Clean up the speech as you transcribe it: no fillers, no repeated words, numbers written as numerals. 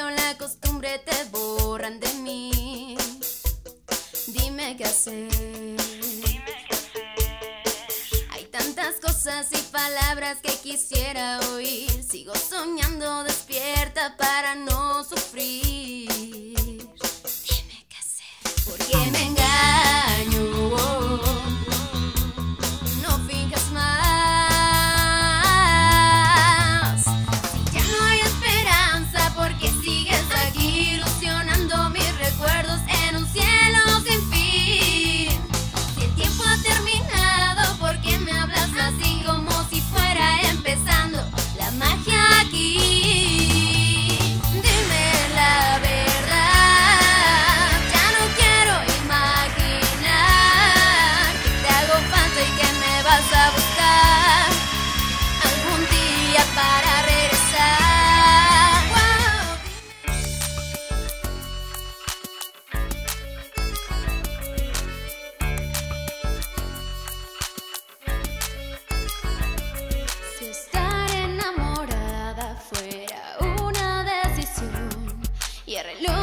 tradición, la costumbre te borran de mí. Dime qué hacer. Hay tantas cosas y palabras que quisiera oír. Sigo soñando despierta para no sufrir. Dime qué hacer. ¿Por qué me engaño? No fijas más. Estar enamorada fuera una decisión y el reloj